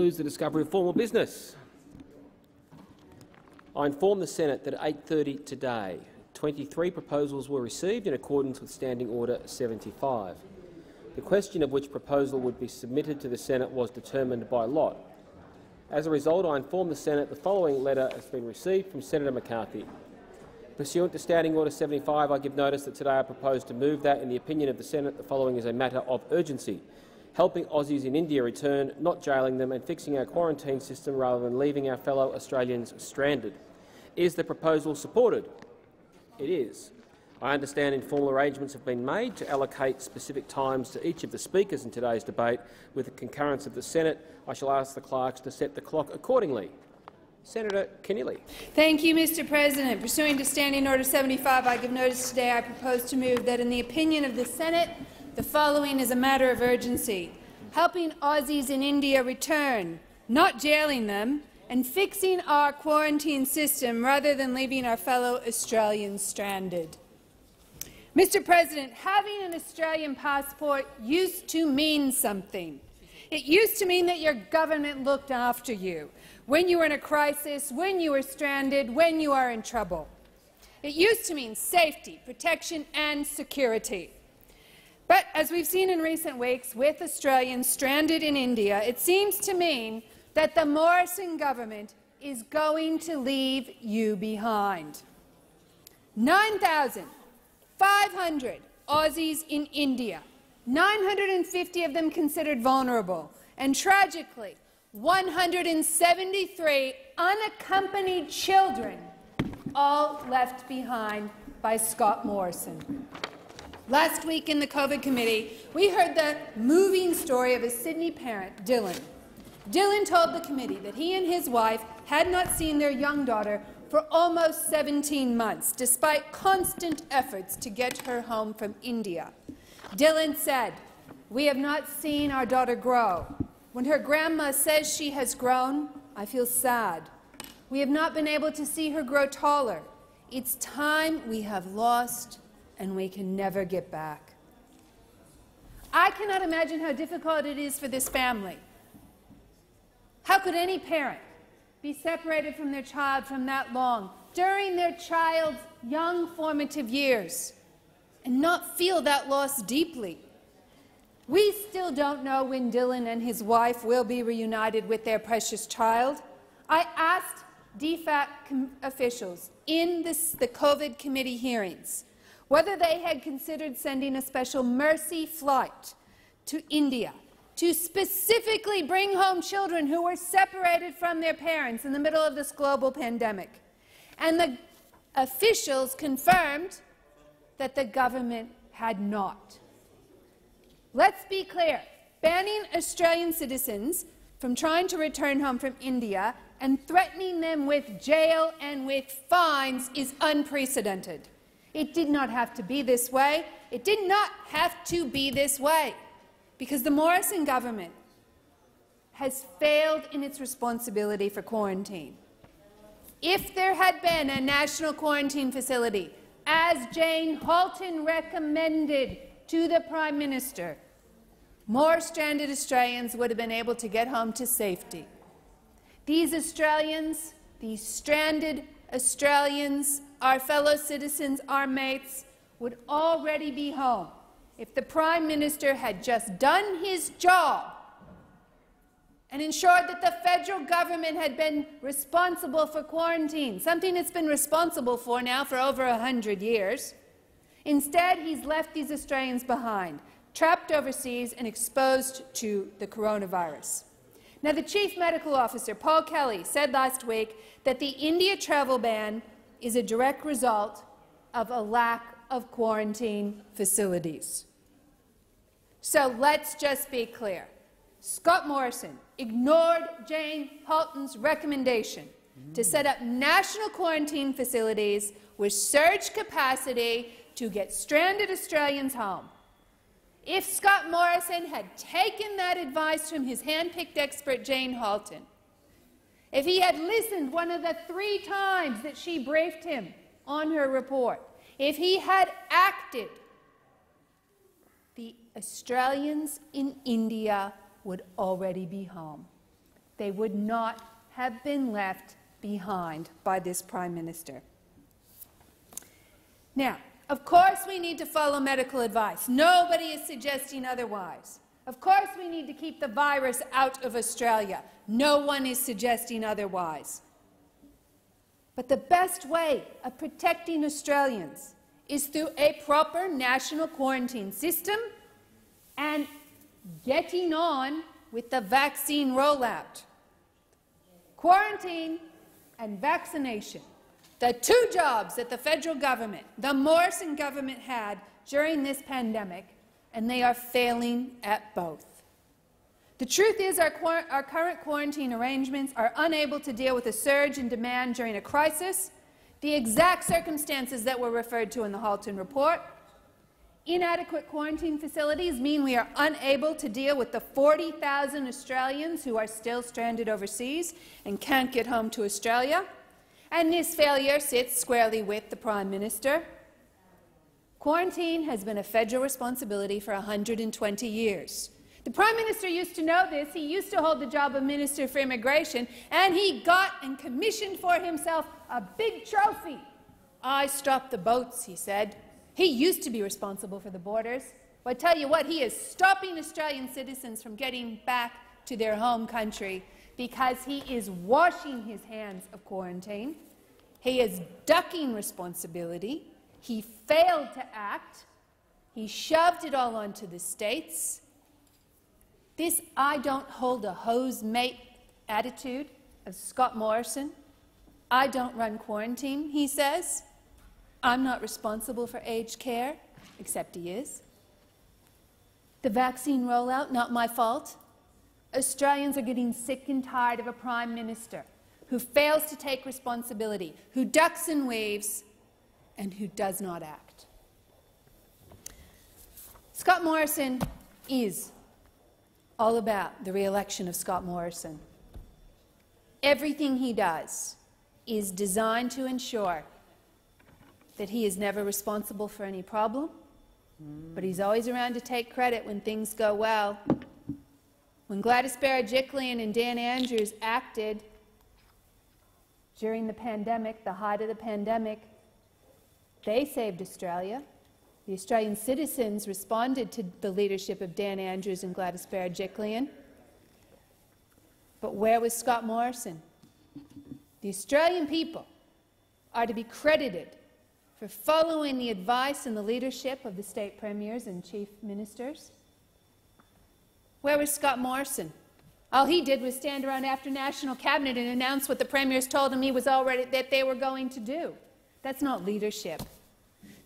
concludes the discovery of formal business. I inform the Senate that at 8:30 today, 23 proposals were received in accordance with Standing Order 75. The question of which proposal would be submitted to the Senate was determined by lot. As a result, I inform the Senate the following letter has been received from Senator McCarthy. Pursuant to Standing Order 75, I give notice that today I propose to move that, in the opinion of the Senate, the following is a matter of urgency: helping Aussies in India return, not jailing them, and fixing our quarantine system rather than leaving our fellow Australians stranded. Is the proposal supported? It is. I understand informal arrangements have been made to allocate specific times to each of the speakers in today's debate. With the concurrence of the Senate, I shall ask the clerks to set the clock accordingly. Senator Keneally. Thank you, Mr. President. Pursuant to Standing Order 75, I give notice today I propose to move that, in the opinion of the Senate, the following is a matter of urgency: helping Aussies in India return, not jailing them, and fixing our quarantine system rather than leaving our fellow Australians stranded. Mr. President, having an Australian passport used to mean something. It used to mean that your government looked after you when you were in a crisis, when you were stranded, when you are in trouble. It used to mean safety, protection and security. But as we've seen in recent weeks with Australians stranded in India, it seems to mean that the Morrison government is going to leave you behind. 9,500 Aussies in India, 950 of them considered vulnerable, and tragically, 173 unaccompanied children, all left behind by Scott Morrison. Last week in the COVID committee, we heard the moving story of a Sydney parent, Dylan. Dylan told the committee that he and his wife had not seen their young daughter for almost 17 months, despite constant efforts to get her home from India. Dylan said, "We have not seen our daughter grow. When her grandma says she has grown, I feel sad. We have not been able to see her grow taller. It's time we have lost, and we can never get back." I cannot imagine how difficult it is for this family. How could any parent be separated from their child for that long, during their child's young formative years, and not feel that loss deeply? We still don't know when Dylan and his wife will be reunited with their precious child. I asked DFAT officials in the COVID committee hearings whether they had considered sending a special mercy flight to India to specifically bring home children who were separated from their parents in the middle of this global pandemic. And the officials confirmed that the government had not. Let's be clear. Banning Australian citizens from trying to return home from India and threatening them with jail and with fines is unprecedented. It did not have to be this way. It did not have to be this way, because the Morrison government has failed in its responsibility for quarantine. If there had been a national quarantine facility, as Jane Halton recommended to the Prime Minister, more stranded Australians would have been able to get home to safety. These Australians, these stranded Australians, our fellow citizens, our mates, would already be home if the Prime Minister had just done his job and ensured that the federal government had been responsible for quarantine, something it's been responsible for now for over 100 years. Instead, he's left these Australians behind, trapped overseas and exposed to the coronavirus. Now, the Chief Medical Officer, Paul Kelly, said last week that the India travel ban is a direct result of a lack of quarantine facilities. So let's just be clear. Scott Morrison ignored Jane Halton's recommendation to set up national quarantine facilities with surge capacity to get stranded Australians home. If Scott Morrison had taken that advice from his hand-picked expert, Jane Halton, if he had listened one of the 3 times that she briefed him on her report, if he had acted, the Australians in India would already be home. they would not have been left behind by this Prime Minister. Now, of course we need to follow medical advice. Nobody is suggesting otherwise. Of course we need to keep the virus out of Australia. No one is suggesting otherwise. But the best way of protecting Australians is through a proper national quarantine system and getting on with the vaccine rollout. Quarantine and vaccination, the two jobs that the federal government, the Morrison government, had during this pandemic, and they are failing at both. The truth is our current quarantine arrangements are unable to deal with a surge in demand during a crisis, the exact circumstances that were referred to in the Halton report. Inadequate quarantine facilities mean we are unable to deal with the 40,000 Australians who are still stranded overseas and can't get home to Australia. And this failure sits squarely with the Prime Minister. Quarantine has been a federal responsibility for 120 years. The Prime Minister used to know this. He used to hold the job of Minister for Immigration, and he got and commissioned for himself a big trophy. "I stopped the boats," he said. He used to be responsible for the borders, but I tell you what, he is stopping Australian citizens from getting back to their home country because he is washing his hands of quarantine. He is ducking responsibility. He failed to act. He shoved it all onto the states. This "I don't hold a hose, mate" attitude of Scott Morrison, "I don't run quarantine," he says, "I'm not responsible for aged care," except he is. The vaccine rollout, not my fault. Australians are getting sick and tired of a Prime Minister who fails to take responsibility, who ducks and waves, and who does not act. Scott Morrison is all about the re-election of Scott Morrison. Everything he does is designed to ensure that he is never responsible for any problem, but he's always around to take credit when things go well. When Gladys Berejiklian and Dan Andrews acted during the pandemic, the height of the pandemic, they saved Australia. The Australian citizens responded to the leadership of Dan Andrews and Gladys Berejiklian. But where was Scott Morrison? The Australian people are to be credited for following the advice and the leadership of the state premiers and chief ministers. Where was Scott Morrison? All he did was stand around after National Cabinet and announce what the premiers told him he was already that they were going to do. That's not leadership.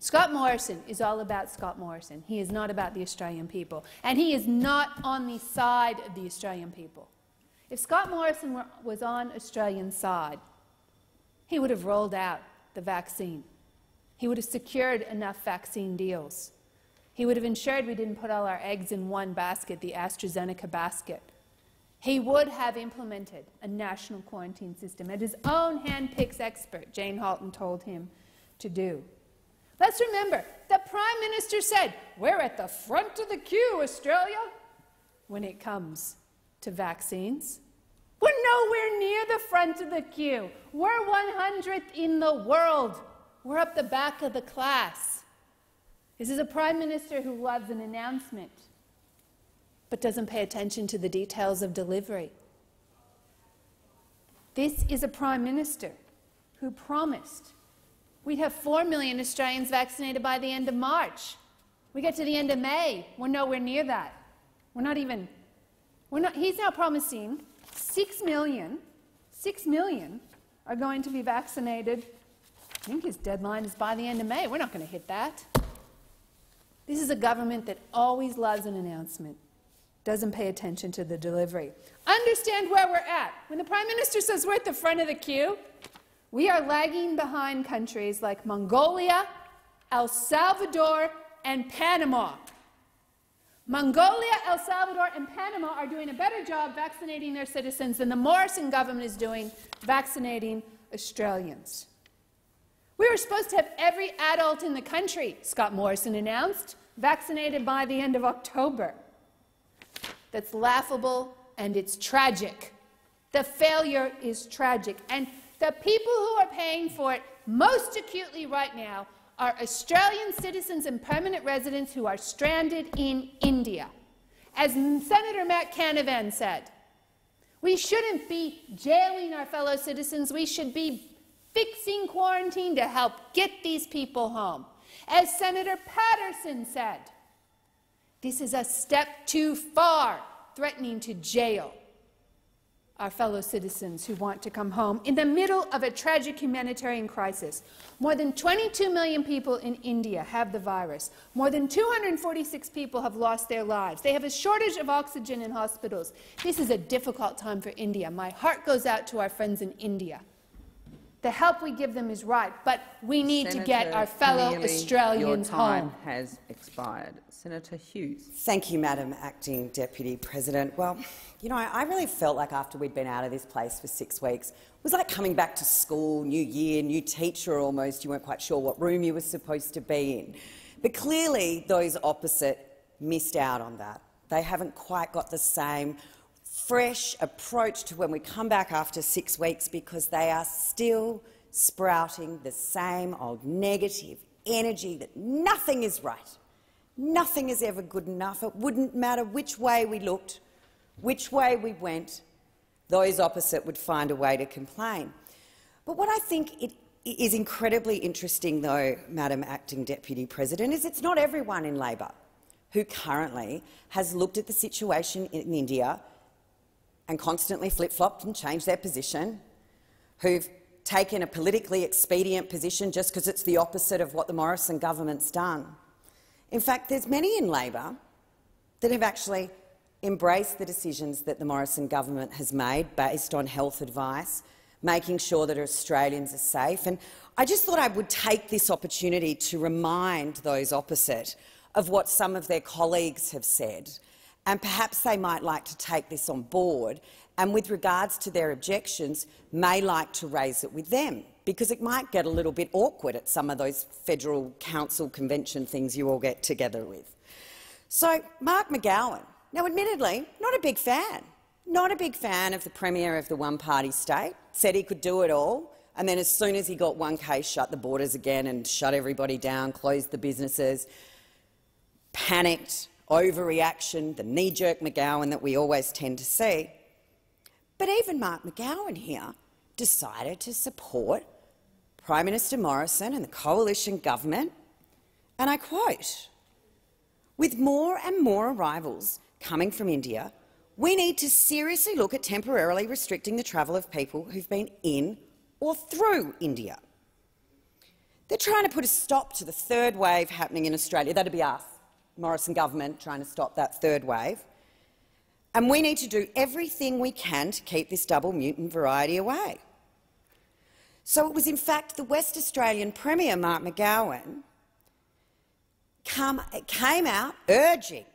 Scott Morrison is all about Scott Morrison. He is not about the Australian people, and he is not on the side of the Australian people. If Scott Morrison was on Australian side, he would have rolled out the vaccine. He would have secured enough vaccine deals. He would have ensured we didn't put all our eggs in one basket, the AstraZeneca basket. He would have implemented a national quarantine system that his own hand-picked expert, Jane Halton, told him to do. Let's remember, the Prime Minister said, "We're at the front of the queue, Australia," when it comes to vaccines. We're nowhere near the front of the queue. We're 100th in the world. We're up the back of the class. This is a Prime Minister who loves an announcement, but doesn't pay attention to the details of delivery. This is a Prime Minister who promised we'd have 4 million Australians vaccinated by the end of March. We get to the end of May. We're nowhere near that. He's now promising 6 million are going to be vaccinated. I think his deadline is by the end of May. We're not going to hit that. This is a government that always loves an announcement, doesn't pay attention to the delivery. Understand where we're at. When the Prime Minister says we're at the front of the queue, we are lagging behind countries like Mongolia, El Salvador, and Panama. Mongolia, El Salvador, and Panama are doing a better job vaccinating their citizens than the Morrison government is doing vaccinating Australians. We were supposed to have every adult in the country, Scott Morrison announced, vaccinated by the end of October. That's laughable and it's tragic. The failure is tragic, and the people who are paying for it most acutely right now are Australian citizens and permanent residents who are stranded in India. As Senator Matt Canavan said, we shouldn't be jailing our fellow citizens. We should be fixing quarantine to help get these people home. As Senator Patterson said, this is a step too far, threatening to jail our fellow citizens who want to come home in the middle of a tragic humanitarian crisis. More than 22 million people in India have the virus. More than 246 people have lost their lives. They have a shortage of oxygen in hospitals. This is a difficult time for India. My heart goes out to our friends in India. The help we give them is right, but we need to get our fellow Australians home. Your time has expired. Senator Hughes. Thank you, Madam Acting Deputy President. Well, you know, I really felt like after we'd been out of this place for 6 weeks, it was like coming back to school, new year, new teacher almost. You weren't quite sure what room you were supposed to be in. But clearly those opposite missed out on that. They haven't quite got the same fresh approach to when we come back after 6 weeks, because they are still sprouting the same old negative energy that nothing is right, nothing is ever good enough, it wouldn't matter which way we looked, which way we went, those opposite would find a way to complain. But what I think it is incredibly interesting, though, Madam Acting Deputy President, is it's not everyone in Labor who currently has looked at the situation in India and constantly flip-flopped and changed their position, who've taken a politically expedient position just because it's the opposite of what the Morrison government's done. In fact, there's many in Labor that have actually embraced the decisions that the Morrison government has made based on health advice, making sure that Australians are safe. And I just thought I would take this opportunity to remind those opposite of what some of their colleagues have said. And perhaps they might like to take this on board and, with regards to their objections, may like to raise it with them, because it might get a little bit awkward at some of those federal council convention things you all get together with. So, Mark McGowan, now admittedly not a big fan of the Premier of the one-party state, said he could do it all, and then as soon as he got one case, shut the borders again and shut everybody down, closed the businesses, panicked. Overreaction, the knee-jerk McGowan that we always tend to see. But even Mark McGowan here decided to support Prime Minister Morrison and the coalition government, and I quote, "With more and more arrivals coming from India, we need to seriously look at temporarily restricting the travel of people who've been in or through India." They're trying to put a stop to the third wave happening in Australia. That'd be us. Morrison government trying to stop that third wave, and we need to do everything we can to keep this double mutant variety away. So it was in fact the West Australian Premier Mark McGowan came out urging,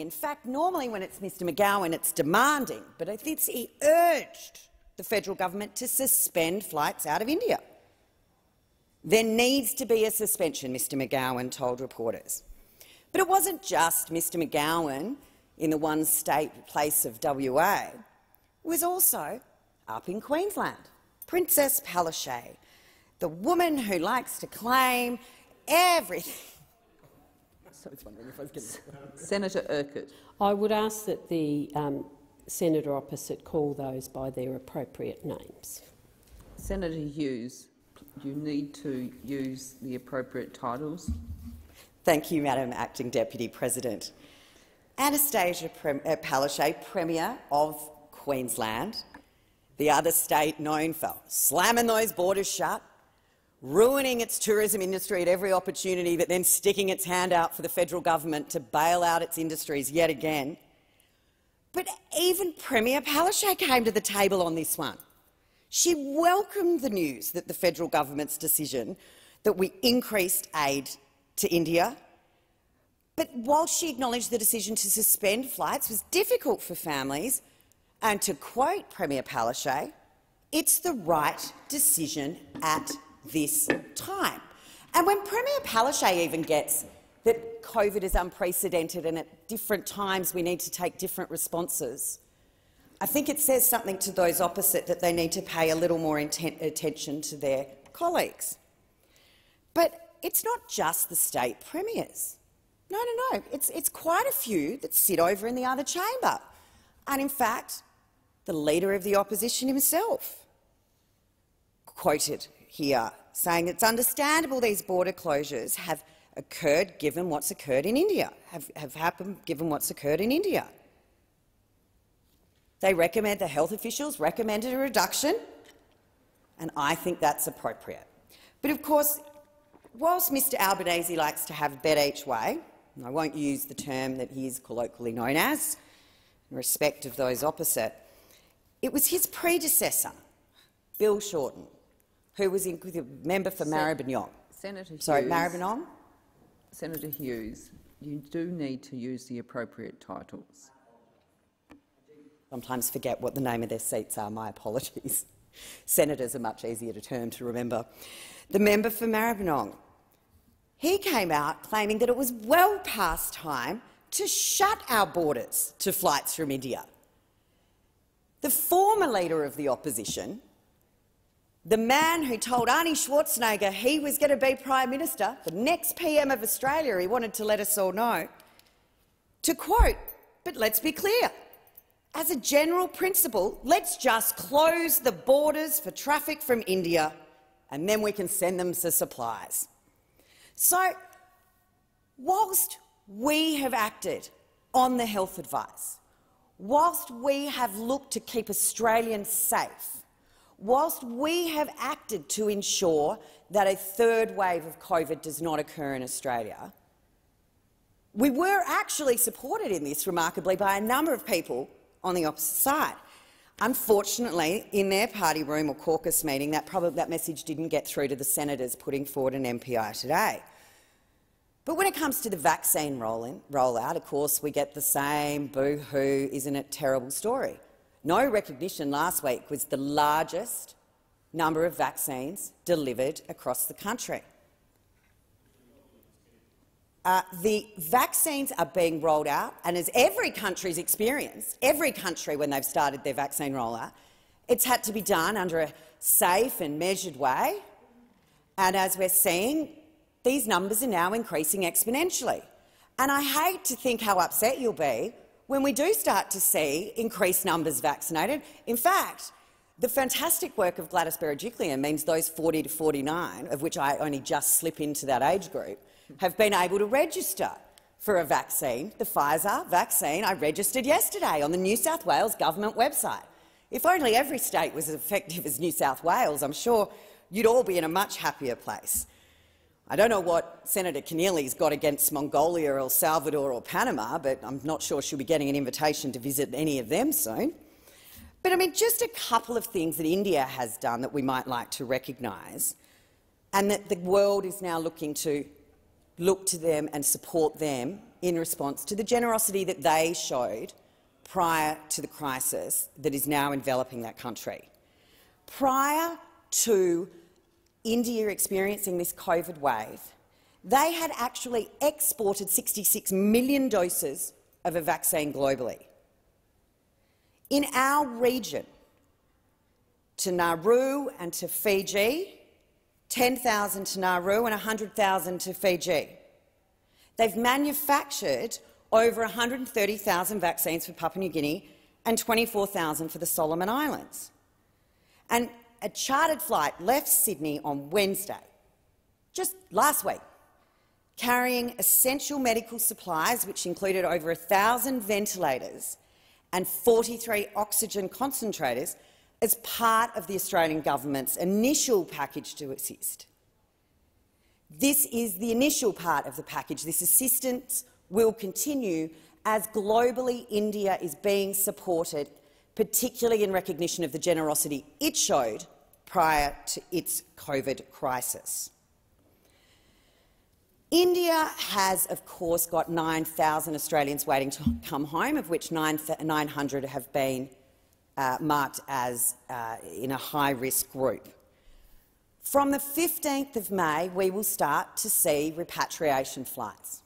in fact normally when it's Mr McGowan it's demanding, but he urged the federal government to suspend flights out of India. There needs to be a suspension, Mr McGowan told reporters. But it wasn't just Mr McGowan in the one state place of WA. It was also up in Queensland, Princess Palaszczuk, the woman who likes to claim everything. So it's wondering if I was getting Senator Urquhart. I would ask that the senator opposite call those by their appropriate names. Senator Hughes, you need to use the appropriate titles. Thank you, Madam Acting Deputy President. Anastasia Palaszczuk, Premier of Queensland, the other state known for slamming those borders shut, ruining its tourism industry at every opportunity, but then sticking its hand out for the federal government to bail out its industries yet again. But even Premier Palaszczuk came to the table on this one. She welcomed the news that the federal government's decision that we increased aid to India. But while she acknowledged the decision to suspend flights was difficult for families, and to quote Premier Palaszczuk, it's the right decision at this time. And when Premier Palaszczuk even gets that COVID is unprecedented and at different times we need to take different responses, I think it says something to those opposite that they need to pay a little more attention to their colleagues. But it's not just the state premiers. No, no, no. It's quite a few that sit over in the other chamber, and in fact, the leader of the opposition himself, quoted here, saying it's understandable these border closures have occurred given what's occurred in India, have happened given what's occurred in India. They recommend, the health officials recommended a reduction, and I think that's appropriate. But of course, whilst Mr Albanese likes to have a bet each way, and I won't use the term that he is colloquially known as, in respect of those opposite, it was his predecessor, Bill Shorten, who was the member for Maribyrnong. Maribyrnong? Senator Hughes, you do need to use the appropriate titles. Sometimes forget what the name of their seats are. My apologies. Senators are much easier to term to remember. The member for Maribyrnong, he came out claiming that it was well past time to shut our borders to flights from India. The former leader of the opposition, the man who told Arnie Schwarzenegger he was going to be Prime Minister, the next PM of Australia, he wanted to let us all know, to quote, but let's be clear, as a general principle, let's just close the borders for traffic from India and then we can send them the supplies. So, whilst we have acted on the health advice, whilst we have looked to keep Australians safe, whilst we have acted to ensure that a third wave of COVID does not occur in Australia, we were actually supported in this, remarkably, by a number of people on the opposite side. Unfortunately, in their party room or caucus meeting, that message didn't get through to the senators putting forward an MPI today. But when it comes to the vaccine rollout, of course, we get the same boo-hoo, isn't it terrible story. No recognition last week was the largest number of vaccines delivered across the country. The vaccines are being rolled out, and as every country's experienced, every country when they've started their vaccine rollout, it's had to be done under a safe and measured way. And as we're seeing, these numbers are now increasing exponentially. And I hate to think how upset you'll be when we do start to see increased numbers vaccinated. In fact, the fantastic work of Gladys Berejiklian means those 40 to 49, of which I only just slip into that age group, have been able to register for a vaccine. The Pfizer vaccine I registered yesterday on the New South Wales government website. If only every state was as effective as New South Wales, I'm sure you'd all be in a much happier place. I don't know what Senator Keneally's got against Mongolia or El Salvador or Panama, but I'm not sure she'll be getting an invitation to visit any of them soon. But I mean, just a couple of things that India has done that we might like to recognise, and that the world is now looking to look to them and support them in response to the generosity that they showed prior to the crisis that is now enveloping that country. Prior to India experiencing this COVID wave, they had actually exported 66 million doses of a vaccine globally. In our region, to Nauru and to Fiji, 10,000 to Nauru and 100,000 to Fiji. They've manufactured over 130,000 vaccines for Papua New Guinea and 24,000 for the Solomon Islands. And a chartered flight left Sydney on Wednesday, just last week, carrying essential medical supplies, which included over 1,000 ventilators and 43 oxygen concentrators, as part of the Australian government's initial package to assist. This is the initial part of the package. This assistance will continue as globally India is being supported, particularly in recognition of the generosity it showed prior to its COVID crisis. India has, of course, got 9,000 Australians waiting to come home, of which 900 have been marked as in a high-risk group. From the 15th of May, we will start to see repatriation flights.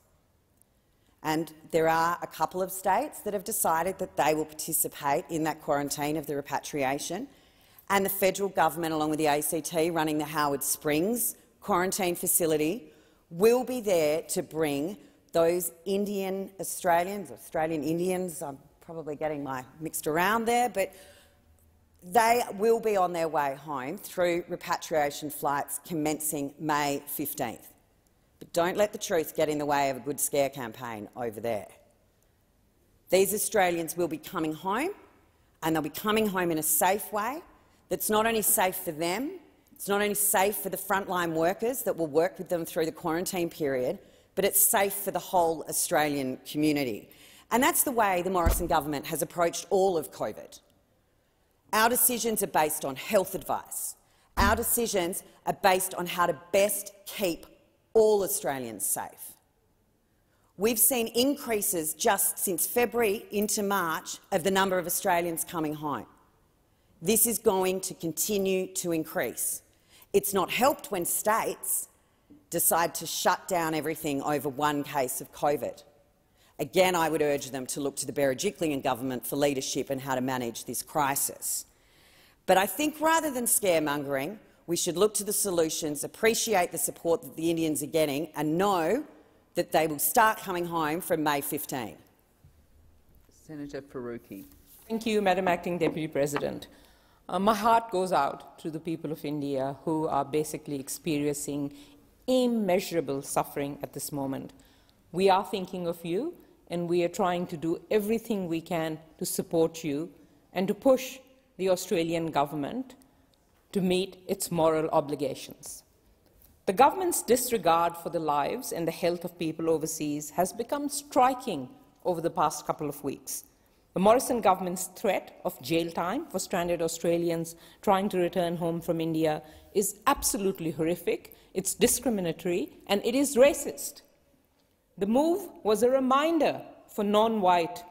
And there are a couple of states that have decided that they will participate in that quarantine of the repatriation. And the federal government, along with the ACT, running the Howard Springs quarantine facility, will be there to bring those Indian Australians, Australian Indians, I'm probably getting my mixed around there, but they will be on their way home through repatriation flights commencing May 15th. But don't let the truth get in the way of a good scare campaign over there. These Australians will be coming home, and they'll be coming home in a safe way that's not only safe for them, it's not only safe for the frontline workers that will work with them through the quarantine period, but it's safe for the whole Australian community. And that's the way the Morrison government has approached all of COVID. Our decisions are based on health advice. Our decisions are based on how to best keep all Australians safe. We've seen increases just since February into March of the number of Australians coming home. This is going to continue to increase. It's not helped when states decide to shut down everything over one case of COVID. Again, I would urge them to look to the Berejiklian government for leadership and how to manage this crisis. But I think rather than scaremongering, we should look to the solutions, appreciate the support that the Indians are getting, and know that they will start coming home from May 15. Senator Faruqi. Thank you, Madam Acting Deputy President. My heart goes out to the people of India who are basically experiencing immeasurable suffering at this moment. We are thinking of you, and we are trying to do everything we can to support you and to push the Australian government to meet its moral obligations. The government's disregard for the lives and the health of people overseas has become striking over the past couple of weeks. The Morrison government's threat of jail time for stranded Australians trying to return home from India is absolutely horrific, it's discriminatory, and it is racist. The move was a reminder for non-white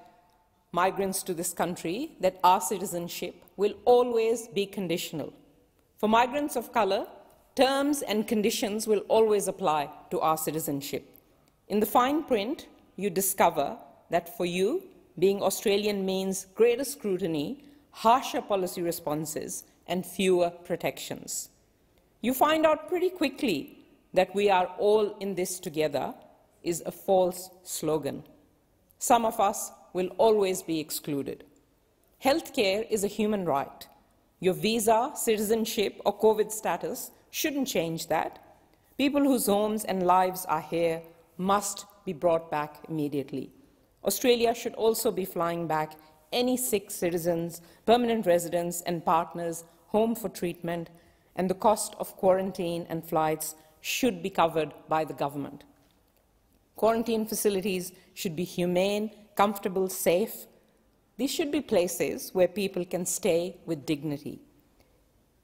migrants to this country that our citizenship will always be conditional. For migrants of colour, terms and conditions will always apply to our citizenship. In the fine print, you discover that for you, being Australian means greater scrutiny, harsher policy responses, and fewer protections. You find out pretty quickly that "we are all in this together" is a false slogan. Some of us will always be excluded. Healthcare is a human right. Your visa, citizenship, or COVID status shouldn't change that. People whose homes and lives are here must be brought back immediately. Australia should also be flying back any sick citizens, permanent residents, and partners home for treatment, and the cost of quarantine and flights should be covered by the government. Quarantine facilities should be humane, comfortable, safe. These should be places where people can stay with dignity.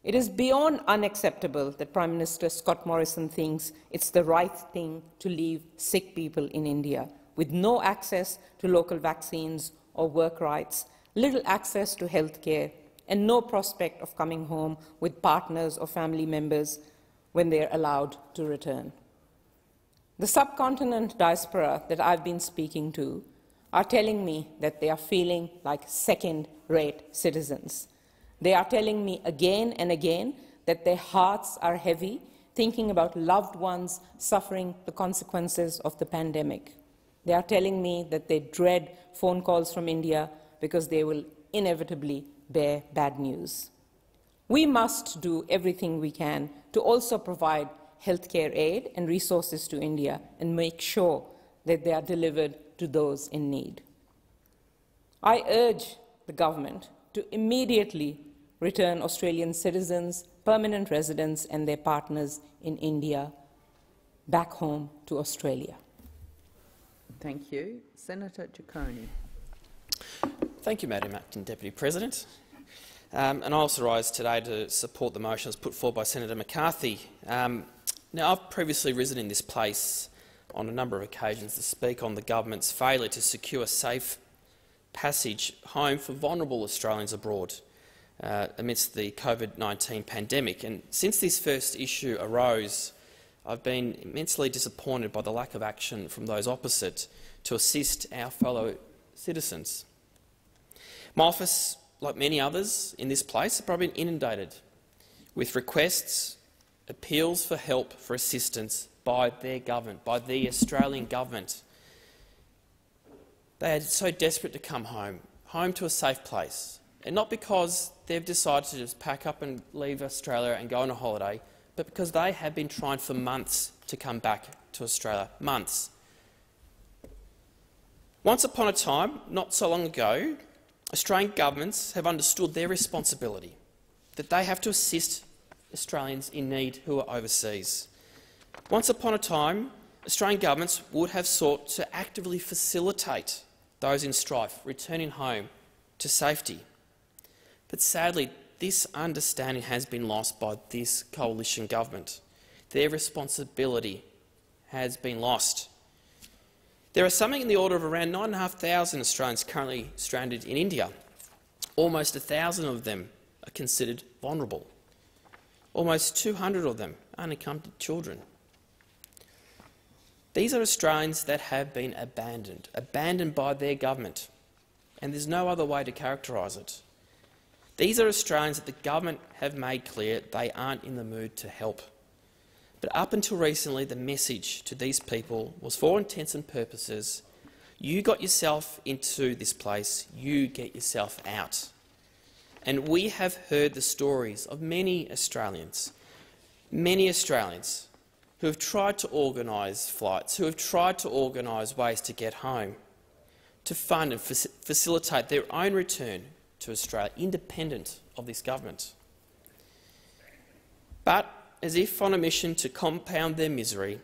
It is beyond unacceptable that Prime Minister Scott Morrison thinks it's the right thing to leave sick people in India with no access to local vaccines or work rights, little access to health care, and no prospect of coming home with partners or family members when they are allowed to return. The subcontinent diaspora that I've been speaking to are telling me that they are feeling like second-rate citizens. They are telling me again and again that their hearts are heavy, thinking about loved ones suffering the consequences of the pandemic. They are telling me that they dread phone calls from India because they will inevitably bear bad news. We must do everything we can to also provide healthcare aid and resources to India and make sure that they are delivered to those in need. I urge the government to immediately return Australian citizens, permanent residents, and their partners in India back home to Australia. Thank you. Senator Ciccone. Thank you, Madam Acting Deputy President. And I also rise today to support the motions put forward by Senator McCarthy. Now, I've previously risen in this place on a number of occasions to speak on the government's failure to secure safe passage home for vulnerable Australians abroad amidst the COVID-19 pandemic. And since this first issue arose, I've been immensely disappointed by the lack of action from those opposite to assist our fellow citizens. My office, like many others in this place, have probably been inundated with requests, appeals for help, for assistance by their government, by the Australian government. They are so desperate to come home, home to a safe place, and not because they've decided to just pack up and leave Australia and go on a holiday, but because they have been trying for months to come back to Australia. Months. Once upon a time, not so long ago, Australian governments have understood their responsibility, that they have to assist Australians in need who are overseas. Once upon a time, Australian governments would have sought to actively facilitate those in strife returning home to safety. But sadly, this understanding has been lost by this coalition government. Their responsibility has been lost. There are something in the order of around 9,500 Australians currently stranded in India. Almost 1,000 of them are considered vulnerable. Almost 200 of them are unaccompanied children. These are Australians that have been abandoned, abandoned by their government, and there's no other way to characterise it. These are Australians that the government have made clear they aren't in the mood to help. But up until recently, the message to these people was, for intents and purposes, you got yourself into this place, you get yourself out. And we have heard the stories of many Australians who have tried to organise flights, who have tried to organise ways to get home, to fund and facilitate their own return to Australia, independent of this government. But as if on a mission to compound their misery,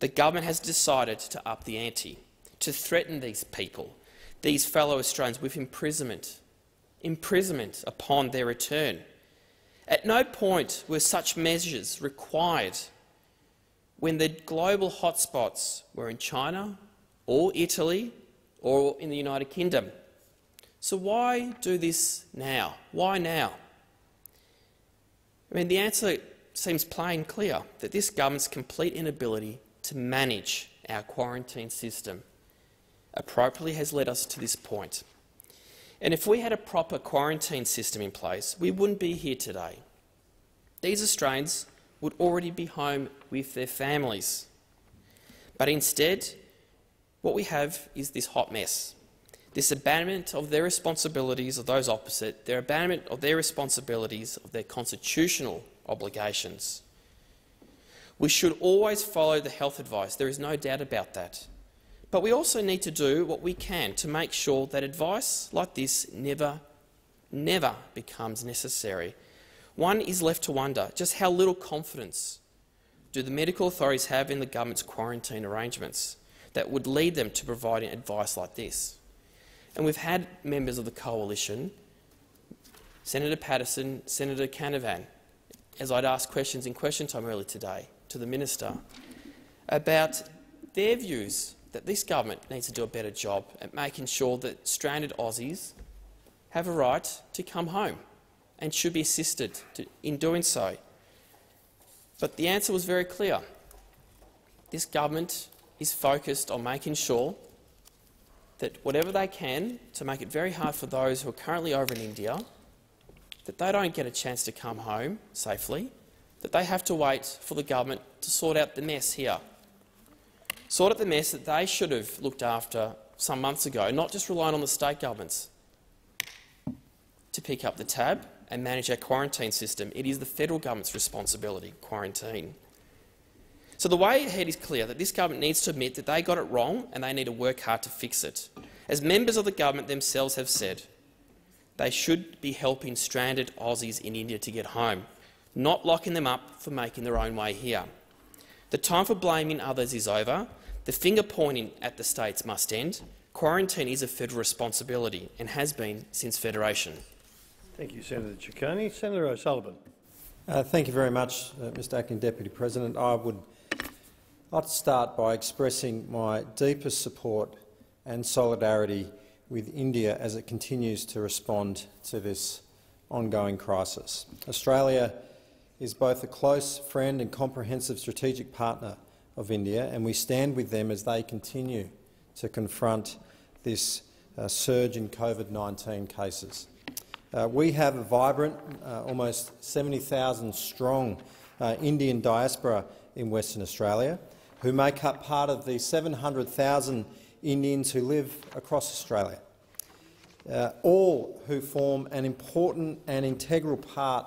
the government has decided to up the ante, to threaten these people, these fellow Australians, with imprisonment upon their return. At no point were such measures required when the global hotspots were in China or Italy or in the United Kingdom. So why do this now? Why now? I mean, the answer seems plain clear, that this government's complete inability to manage our quarantine system appropriately has led us to this point. And if we had a proper quarantine system in place, we wouldn't be here today. These Australians would already be home with their families. But instead, what we have is this hot mess. This abandonment of their responsibilities of those opposite, their abandonment of their responsibilities of their constitutional obligations. We should always follow the health advice, there is no doubt about that. But we also need to do what we can to make sure that advice like this never becomes necessary. One is left to wonder just how little confidence do the medical authorities have in the government's quarantine arrangements that would lead them to providing advice like this. And we've had members of the coalition, Senator Patterson, Senator Canavan, as I'd asked questions in question time earlier today to the minister, about their views that this government needs to do a better job at making sure that stranded Aussies have a right to come home and should be assisted in doing so. But the answer was very clear. This government is focused on making sure that whatever they can to make it very hard for those who are currently over in India, that they don't get a chance to come home safely, that they have to wait for the government to sort out the mess here, sort out the mess that they should have looked after some months ago, not just relying on the state governments to pick up the tab and manage our quarantine system. It is the federal government's responsibility, quarantine. So the way ahead is clear that this government needs to admit that they got it wrong and they need to work hard to fix it. As members of the government themselves have said, they should be helping stranded Aussies in India to get home, not locking them up for making their own way here. The time for blaming others is over. The finger-pointing at the states must end. Quarantine is a federal responsibility and has been since Federation. Thank you, Senator Ciccone. Senator O'Sullivan. Thank you very much, Mr Acting Deputy President. I'd like to start by expressing my deepest support and solidarity with India as it continues to respond to this ongoing crisis. Australia is both a close friend and comprehensive strategic partner of India, and we stand with them as they continue to confront this surge in COVID-19 cases. We have a vibrant, almost 70,000 strong Indian diaspora in Western Australia, who make up part of the 700,000 Indians who live across Australia, all who form an important and integral part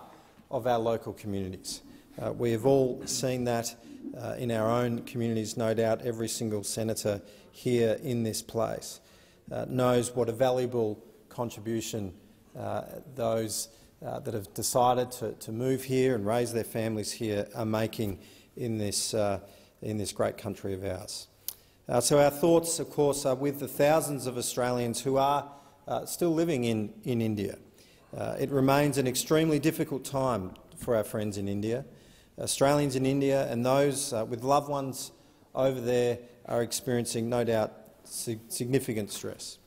of our local communities. We have all seen that in our own communities. No doubt every single senator here in this place knows what a valuable contribution those that have decided to move here and raise their families here are making in this great country of ours. So our thoughts, of course, are with the thousands of Australians who are still living in India. It remains an extremely difficult time for our friends in India. Australians in India and those with loved ones over there are experiencing, no doubt, significant stress.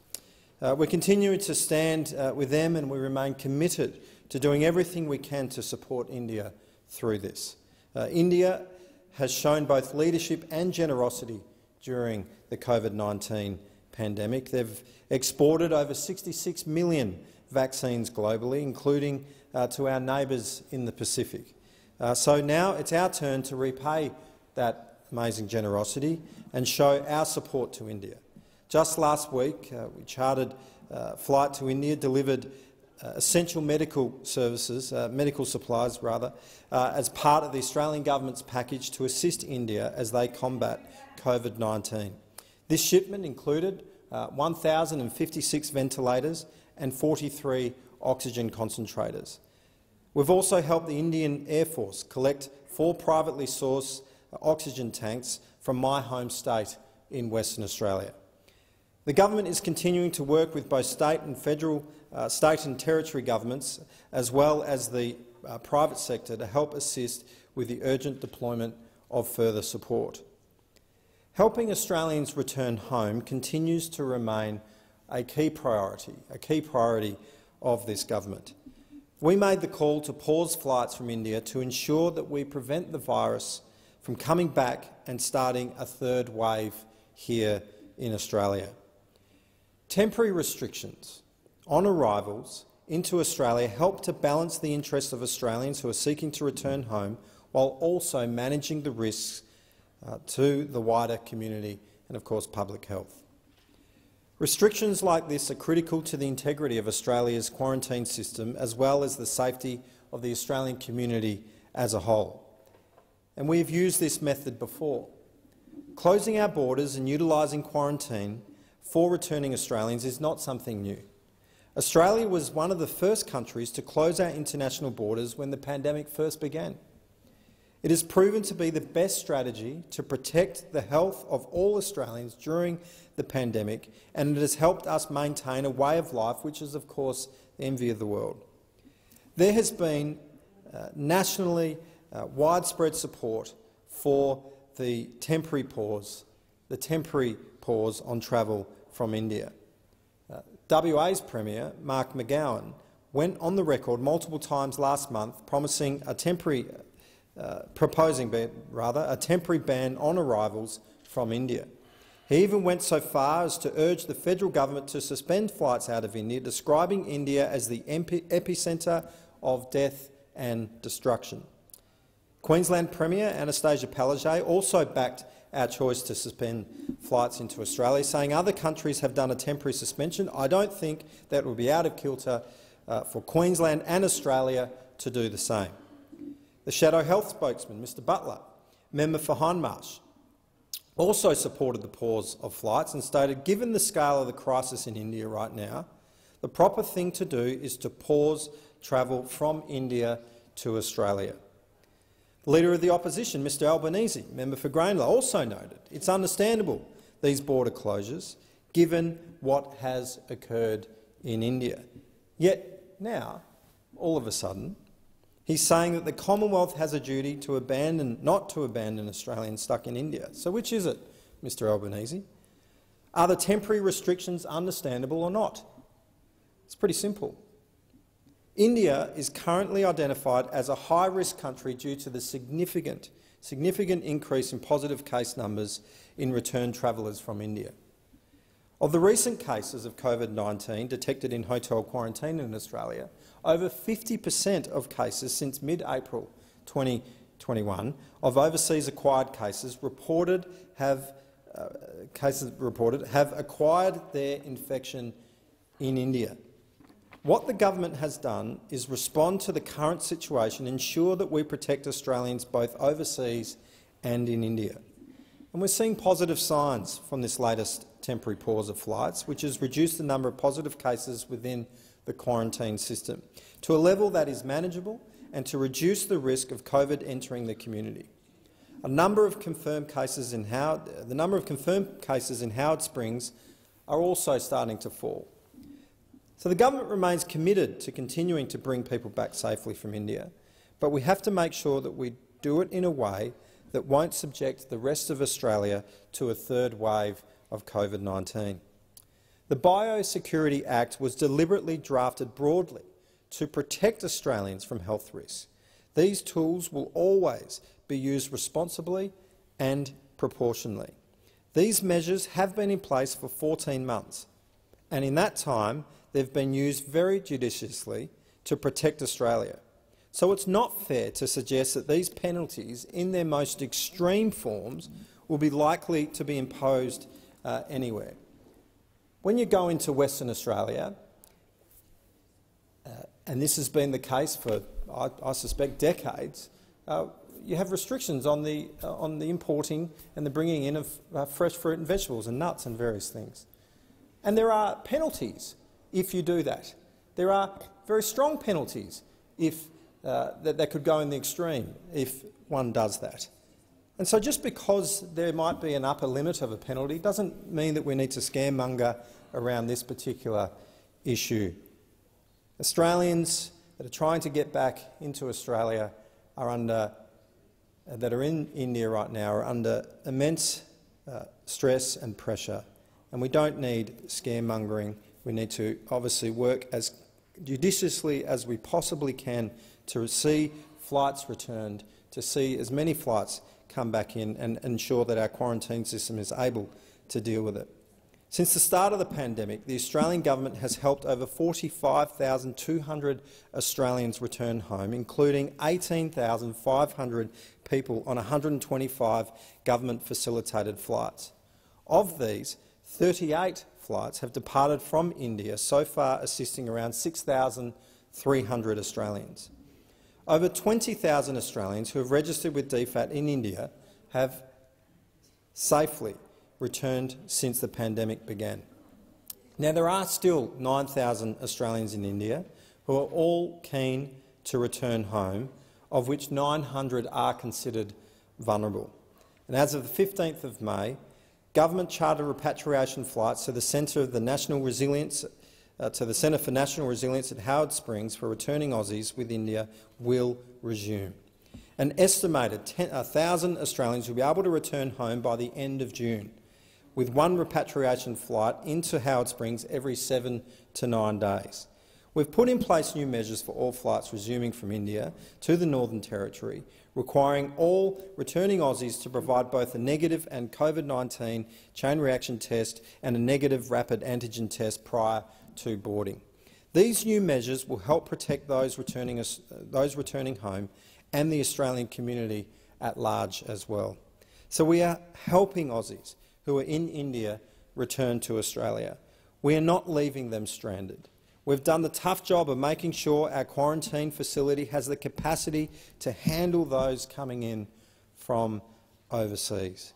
We're continuing to stand with them, and we remain committed to doing everything we can to support India through this. India has shown both leadership and generosity during the COVID-19 pandemic. They've exported over 66 million vaccines globally, including to our neighbours in the Pacific. So now it's our turn to repay that amazing generosity and show our support to India. Just last week, we chartered a flight to India, delivered essential medical services, medical supplies rather, as part of the Australian Government's package to assist India as they combat COVID-19. This shipment included 1,056 ventilators and 43 oxygen concentrators. We've also helped the Indian Air Force collect 4 privately sourced oxygen tanks from my home state in Western Australia. The government is continuing to work with both state and federal, state and territory governments, as well as the private sector, to help assist with the urgent deployment of further support. Helping Australians return home continues to remain a key priority of this government. We made the call to pause flights from India to ensure that we prevent the virus from coming back and starting a third wave here in Australia. Temporary restrictions on arrivals into Australia help to balance the interests of Australians who are seeking to return home, while also managing the risks to the wider community and, of course, public health. Restrictions like this are critical to the integrity of Australia's quarantine system, as well as the safety of the Australian community as a whole. And we have used this method before. Closing our borders and utilising quarantine for returning Australians is not something new. Australia was one of the first countries to close our international borders when the pandemic first began. It has proven to be the best strategy to protect the health of all Australians during the pandemic, and it has helped us maintain a way of life which is, of course, the envy of the world. There has been nationally widespread support for the temporary pause on travel from India. WA's Premier, Mark McGowan, went on the record multiple times last month promising a temporary proposing a temporary ban on arrivals from India. He even went so far as to urge the federal government to suspend flights out of India, describing India as the epicentre of death and destruction. Queensland Premier Anastasia Palaszczuk also backed our choice to suspend flights into Australia, saying other countries have done a temporary suspension. I don't think that will be out of kilter for Queensland and Australia to do the same. The Shadow Health spokesman, Mr Butler, member for Hindmarsh, also supported the pause of flights and stated, given the scale of the crisis in India right now, the proper thing to do is to pause travel from India to Australia. The Leader of the Opposition, Mr Albanese, member for Grainlaw, also noted it's understandable, these border closures, given what has occurred in India. Yet now, all of a sudden, he's saying that the Commonwealth has a duty to not to abandon Australians stuck in India. So which is it, Mr Albanese? Are the temporary restrictions understandable or not? It's pretty simple. India is currently identified as a high-risk country due to the significant increase in positive case numbers in returned travellers from India. Of the recent cases of COVID-19 detected in hotel quarantine in Australia, over 50% of cases since mid-April 2021 of overseas-acquired cases reported have acquired their infection in India. What the government has done is respond to the current situation, ensure that we protect Australians both overseas and in India. And we're seeing positive signs from this latest temporary pause of flights, which has reduced the number of positive cases within the quarantine system to a level that is manageable and to reduce the risk of COVID entering the community. A number of confirmed cases in Howard, the number of confirmed cases in Howard Springs are also starting to fall. So the government remains committed to continuing to bring people back safely from India, but we have to make sure that we do it in a way that won't subject the rest of Australia to a third wave of COVID-19. The Biosecurity Act was deliberately drafted broadly to protect Australians from health risks. These tools will always be used responsibly and proportionally. These measures have been in place for 14 months, and in that time they've been used very judiciously to protect Australia. So it's not fair to suggest that these penalties, in their most extreme forms, will be likely to be imposed anywhere. When you go into Western Australia, and this has been the case for, I suspect, decades, you have restrictions on the importing and the bringing in of fresh fruit and vegetables and nuts and various things. And there are penalties if you do that. There are very strong penalties if that could go in the extreme if one does that. And so just because there might be an upper limit of a penalty doesn't mean that we need to scaremonger around this particular issue. Australians that are trying to get back into Australia are under that are in India right now are under immense stress and pressure, and we don't need scaremongering. We need to obviously work as judiciously as we possibly can to see flights returned, to see as many flights come back in and ensure that our quarantine system is able to deal with it. Since the start of the pandemic, the Australian government has helped over 45,200 Australians return home, including 18,500 people on 125 government-facilitated flights. Of these, 38 flights have departed from India, so far assisting around 6,300 Australians. Over 20,000 Australians who have registered with DFAT in India have safely returned since the pandemic began. Now, there are still 9,000 Australians in India who are all keen to return home, of which 900 are considered vulnerable. And as of the 15th of May, government charter repatriation flights to the Centre for National Resilience at Howard Springs for returning Aussies with India will resume. An estimated 1,000 Australians will be able to return home by the end of June, with one repatriation flight into Howard Springs every 7 to 9 days. We've put in place new measures for all flights resuming from India to the Northern Territory, requiring all returning Aussies to provide both a negative and COVID-19 chain reaction test and a negative rapid antigen test prior to boarding. These new measures will help protect those returning home and the Australian community at large as well. So we are helping Aussies who are in India return to Australia. We are not leaving them stranded. We've done the tough job of making sure our quarantine facility has the capacity to handle those coming in from overseas.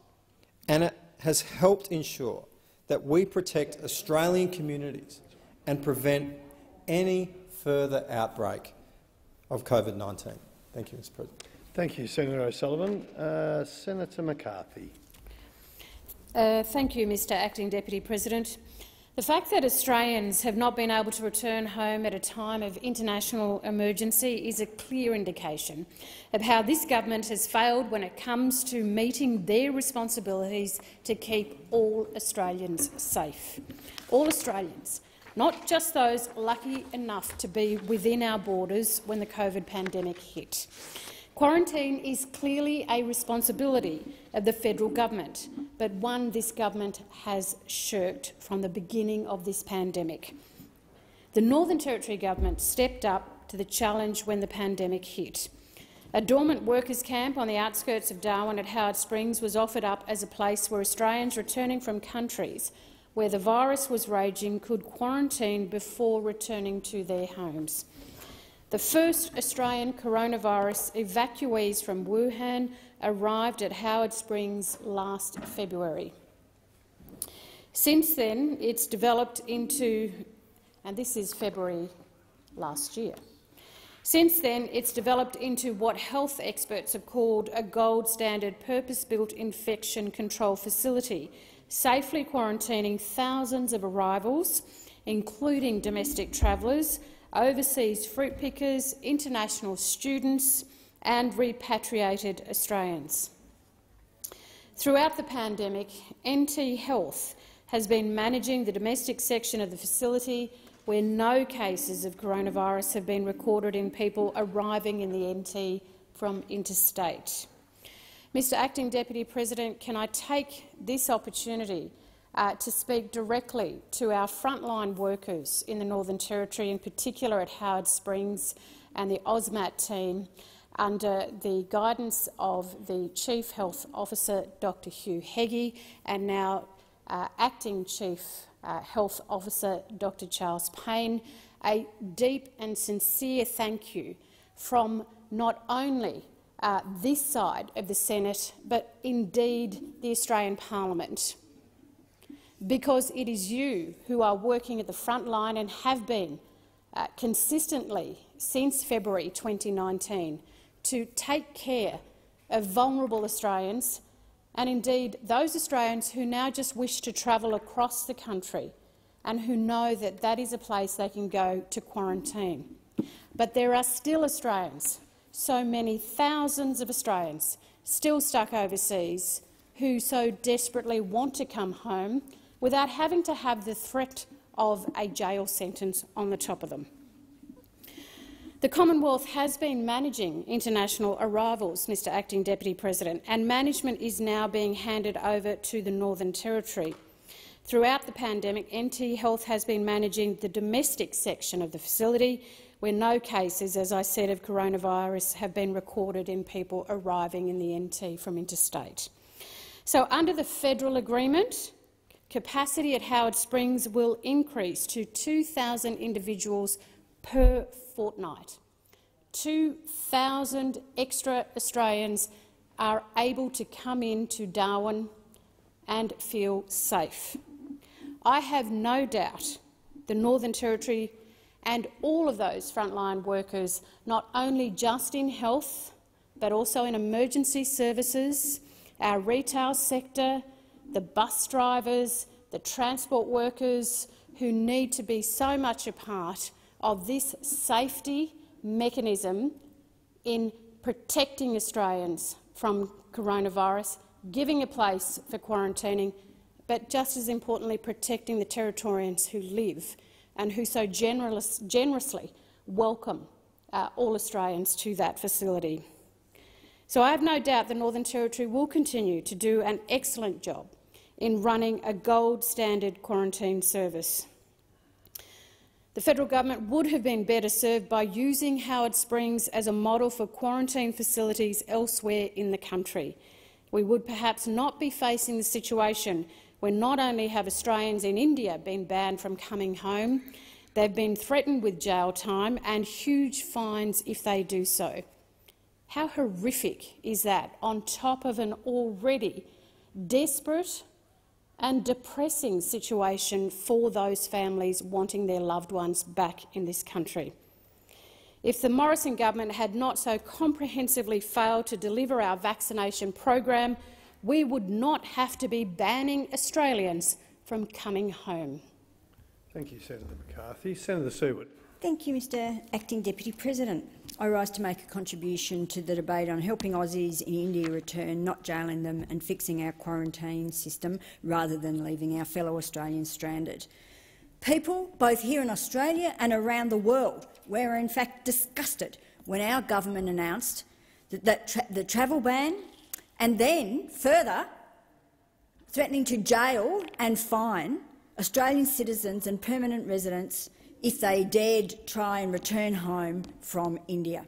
And it has helped ensure that we protect Australian communities and prevent any further outbreak of COVID-19. Thank you, Mr. President. Thank you, Senator O'Sullivan. Senator McCarthy. Thank you, Mr. Acting Deputy President. The fact that Australians have not been able to return home at a time of international emergency is a clear indication of how this government has failed when it comes to meeting their responsibilities to keep all Australians safe. All Australians, not just those lucky enough to be within our borders when the COVID pandemic hit. Quarantine is clearly a responsibility of the federal government, but one this government has shirked from the beginning of this pandemic. The Northern Territory government stepped up to the challenge when the pandemic hit. A dormant workers' camp on the outskirts of Darwin at Howard Springs was offered up as a place where Australians returning from countries where the virus was raging could quarantine before returning to their homes. The first Australian coronavirus evacuees from Wuhan arrived at Howard Springs last February. Since then, it's developed into, and this is February last year. Since then, it's developed into what health experts have called a gold standard purpose-built infection control facility, safely quarantining thousands of arrivals, including domestic travellers, overseas fruit pickers, international students and repatriated Australians. Throughout the pandemic, NT Health has been managing the domestic section of the facility where no cases of coronavirus have been recorded in people arriving in the NT from interstate. Mr. Acting Deputy President, can I take this opportunity to speak directly to our frontline workers in the Northern Territory, in particular at Howard Springs, and the OSMAT team under the guidance of the Chief Health Officer, Dr. Hugh Heggie, and now Acting Chief Health Officer, Dr. Charles Payne, a deep and sincere thank you from not only this side of the Senate, but indeed the Australian Parliament, because it is you who are working at the front line and have been consistently since February 2019 to take care of vulnerable Australians and indeed those Australians who now just wish to travel across the country and who know that that is a place they can go to quarantine. But there are still Australians, so many thousands of Australians, still stuck overseas who so desperately want to come home without having to have the threat of a jail sentence on the top of them. The Commonwealth has been managing international arrivals, Mr. Acting Deputy President, and management is now being handed over to the Northern Territory. Throughout the pandemic, NT Health has been managing the domestic section of the facility where no cases, as I said, of coronavirus have been recorded in people arriving in the NT from interstate. So under the federal agreement, capacity at Howard Springs will increase to 2,000 individuals per fortnight. 2,000 extra Australians are able to come into Darwin and feel safe. I have no doubt the Northern Territory and all of those frontline workers, not only just in health but also in emergency services, our retail sector, the bus drivers, the transport workers who need to be so much a part of this safety mechanism in protecting Australians from coronavirus, giving a place for quarantining, but just as importantly protecting the Territorians who live and who so generously welcome all Australians to that facility. So I have no doubt the Northern Territory will continue to do an excellent job in running a gold standard quarantine service. The federal government would have been better served by using Howard Springs as a model for quarantine facilities elsewhere in the country. We would perhaps not be facing the situation where not only have Australians in India been banned from coming home, they've been threatened with jail time and huge fines if they do so. How horrific is that, on top of an already desperate and depressing situation for those families wanting their loved ones back in this country? If the Morrison government had not so comprehensively failed to deliver our vaccination program, we would not have to be banning Australians from coming home. Thank you, Senator McCarthy. Senator Seward. Thank you, Mr. Acting Deputy President. I rise to make a contribution to the debate on helping Aussies in India return, not jailing them, and fixing our quarantine system rather than leaving our fellow Australians stranded. People, both here in Australia and around the world, were in fact disgusted when our government announced the travel ban and then, further, threatening to jail and fine Australian citizens and permanent residents if they dared try and return home from India.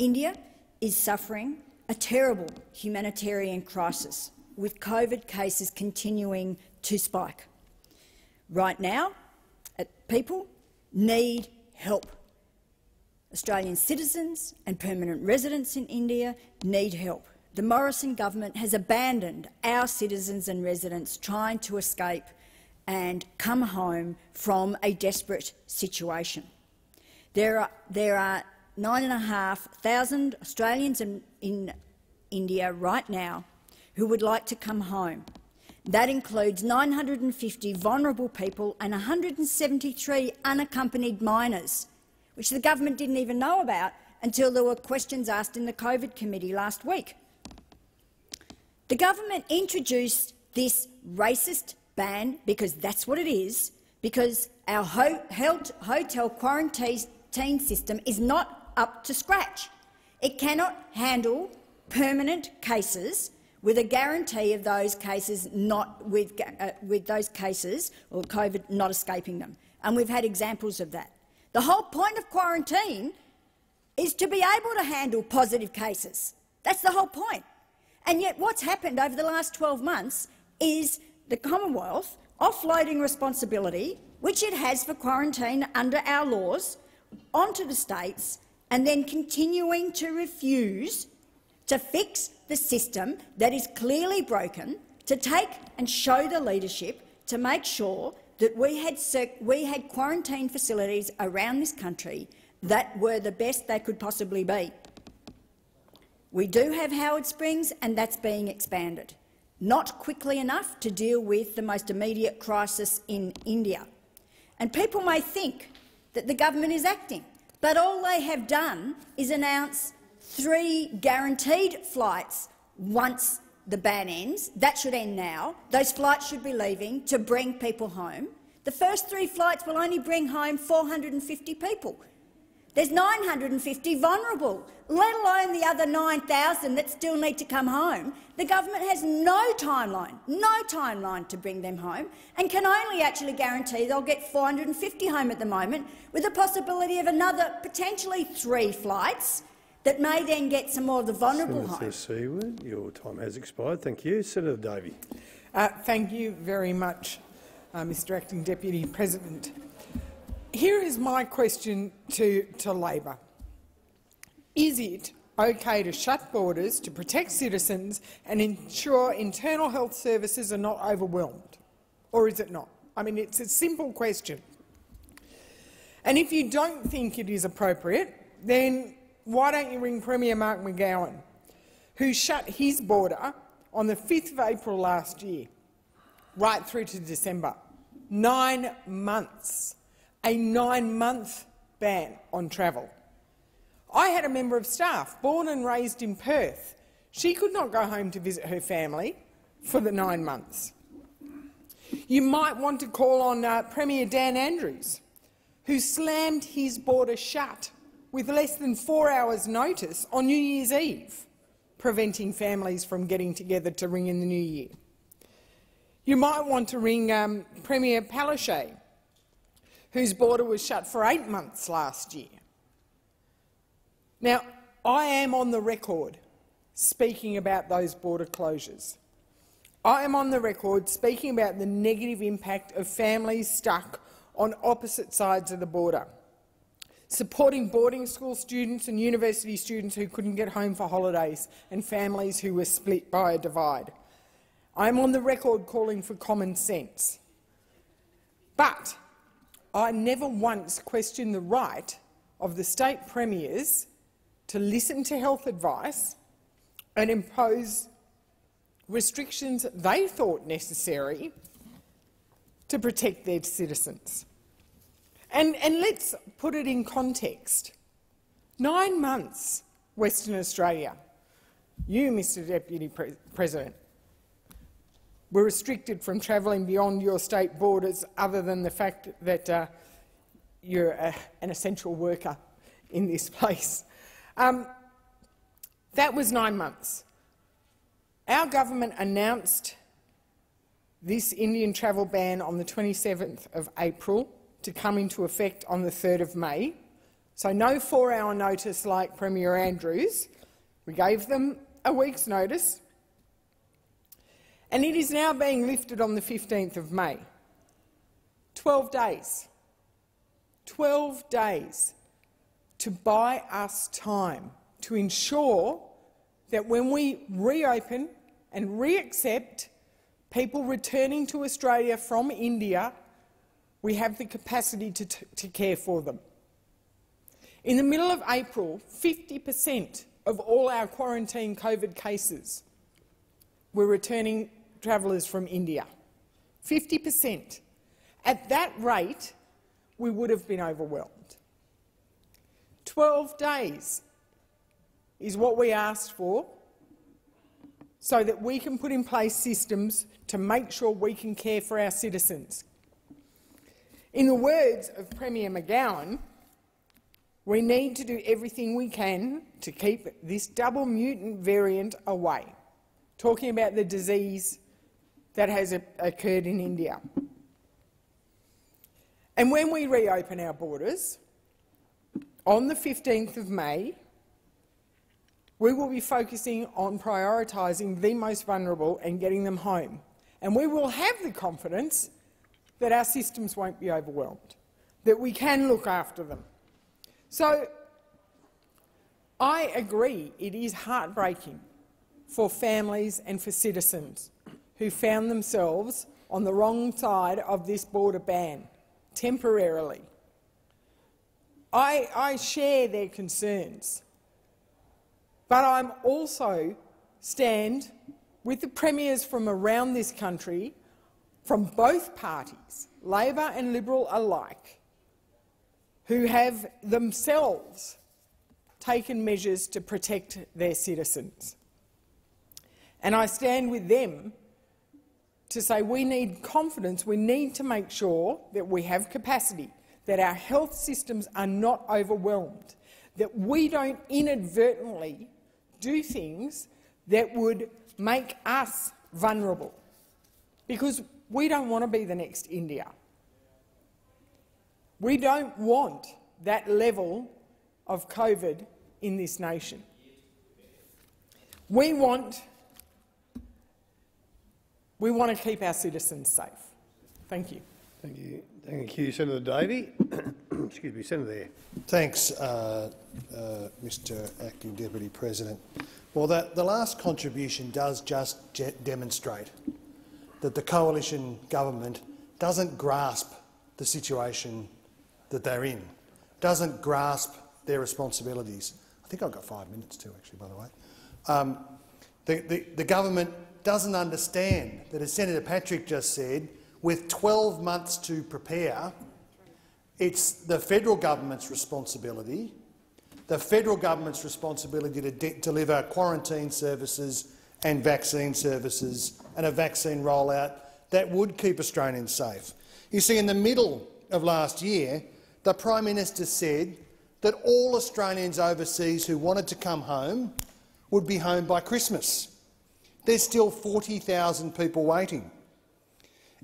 India is suffering a terrible humanitarian crisis, with COVID cases continuing to spike. Right now, people need help. Australian citizens and permanent residents in India need help. The Morrison government has abandoned our citizens and residents trying to escape and come home from a desperate situation. There are 9,500 Australians in India right now who would like to come home. That includes 950 vulnerable people and 173 unaccompanied minors, which the government didn't even know about until there were questions asked in the COVID committee last week. The government introduced this racist ban, because that's what it is, because our hotel quarantine system is not up to scratch. It cannot handle permanent cases with a guarantee of those cases or COVID not escaping them, and we've had examples of that. The whole point of quarantine is to be able to handle positive cases. That's the whole point. And yet what's happened over the last 12 months is the Commonwealth offloading responsibility, which it has for quarantine under our laws, onto the states, and then continuing to refuse to fix the system that is clearly broken, to take and show the leadership to make sure that we had quarantine facilities around this country that were the best they could possibly be. We do have Howard Springs, and that's being expanded, not quickly enough to deal with the most immediate crisis in India. And people may think that the government is acting, but all they have done is announce 3 guaranteed flights once the ban ends. That should end now. Those flights should be leaving to bring people home. The first 3 flights will only bring home 450 people. There's 950 vulnerable, let alone the other 9,000 that still need to come home. The government has no timeline to bring them home, and can only actually guarantee they'll get 450 home at the moment, with the possibility of another potentially 3 flights that may then get some more of the vulnerable home. Senator Seward, your time has expired. Thank you. Senator Davey. Thank you very much, Mr Acting Deputy President. Here is my question to Labor. Is it okay to shut borders to protect citizens and ensure internal health services are not overwhelmed? Or is it not? I mean, it's a simple question. And if you don't think it is appropriate, then why don't you ring Premier Mark McGowan, who shut his border on the 5th of April last year, right through to December? 9 months. A 9-month ban on travel. I had a member of staff, born and raised in Perth. She could not go home to visit her family for the 9 months. You might want to call on Premier Dan Andrews, who slammed his border shut with less than 4 hours' notice on New Year's Eve, preventing families from getting together to ring in the new year. You might want to ring Premier Palaszczuk, whose border was shut for 8 months last year. Now, I am on the record speaking about those border closures. I am on the record speaking about the negative impact of families stuck on opposite sides of the border, supporting boarding school students and university students who couldn't get home for holidays, and families who were split by a divide. I am on the record calling for common sense. But I never once questioned the right of the state premiers to listen to health advice and impose restrictions they thought necessary to protect their citizens. And let's put it in context. 9 months, Western Australia. You, Mr Deputy President, were restricted from travelling beyond your state borders other than the fact that you're an essential worker in this place. That was 9 months. Our government announced this Indian travel ban on the 27th of April to come into effect on the 3rd of May. So no four-hour notice like Premier Andrews. We gave them a week's notice. And it is now being lifted on the 15th of May. 12 days. 12 days to buy us time to ensure that when we reopen and re-accept people returning to Australia from India, we have the capacity to care for them. In the middle of April, 50% of all our quarantine COVID cases were returning travellers from India. 50%. At that rate, we would have been overwhelmed. 12 days is what we asked for, so that we can put in place systems to make sure we can care for our citizens. In the words of Premier McGowan, we need to do everything we can to keep this double mutant variant away, talking about the disease that has occurred in India. And when we reopen our borders on the 15th of May, we will be focusing on prioritising the most vulnerable and getting them home, and we will have the confidence that our systems won't be overwhelmed, that we can look after them. So I agree it is heartbreaking for families and for citizens who found themselves on the wrong side of this border ban temporarily. I share their concerns. But I also stand with the premiers from around this country, from both parties, Labor and Liberal alike, who have themselves taken measures to protect their citizens. And I stand with them to say we need confidence, we need to make sure that we have capacity, that our health systems are not overwhelmed, that we don't inadvertently do things that would make us vulnerable, because we don't want to be the next India. We don't want that level of COVID in this nation. We want to keep our citizens safe. Thank you. Thank you. Thank you, Senator Davey. Excuse me, Senator Eyre. Thanks, Mr. Acting Deputy President. Well, the last contribution does just demonstrate that the coalition government doesn't grasp the situation that they're in, doesn't grasp their responsibilities. I think I've got 5 minutes too, actually, by the way. The government doesn't understand that, as Senator Patrick just said, with 12 months to prepare, it's the federal government's responsibility. The federal government's responsibility to deliver quarantine services and vaccine services and a vaccine rollout that would keep Australians safe. You see, in the middle of last year, the Prime Minister said that all Australians overseas who wanted to come home would be home by Christmas. There's still 40,000 people waiting.